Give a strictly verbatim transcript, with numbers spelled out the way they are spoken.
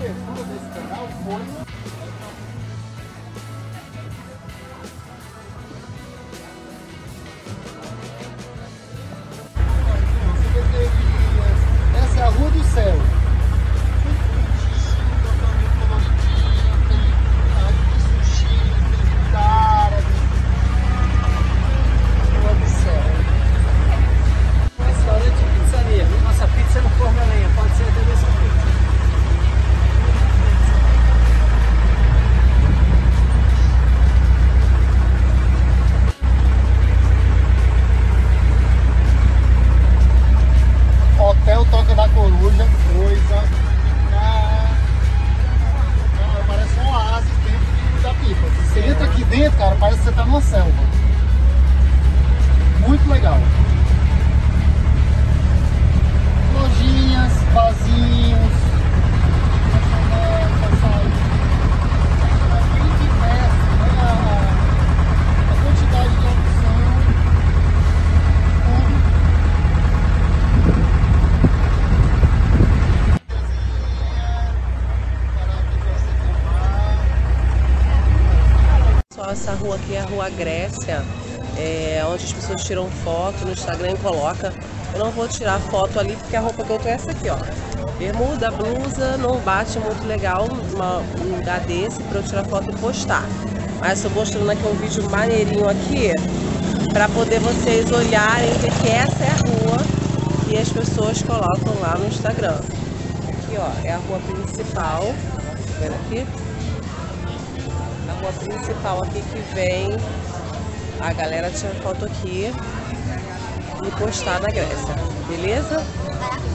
abertura desse canal foi... Cara, parece que você tá numa selva. Muito legal. Lojinhas, vasinhos, é bem diverso, né? A, a quantidade de essa rua aqui é a Rua Grécia, é, onde as pessoas tiram foto no Instagram e colocam. Eu não vou tirar foto ali porque a roupa que eu tô é essa aqui, ó. Bermuda, blusa, não bate muito legal uma, um lugar desse pra eu tirar foto e postar. Mas eu tô mostrando aqui um vídeo maneirinho aqui pra poder vocês olharem que essa é a rua que as pessoas colocam lá no Instagram. Aqui, ó, é a rua principal, tá vendo aqui? Rua principal aqui que vem a galera tirar foto aqui e postar na Grécia, beleza?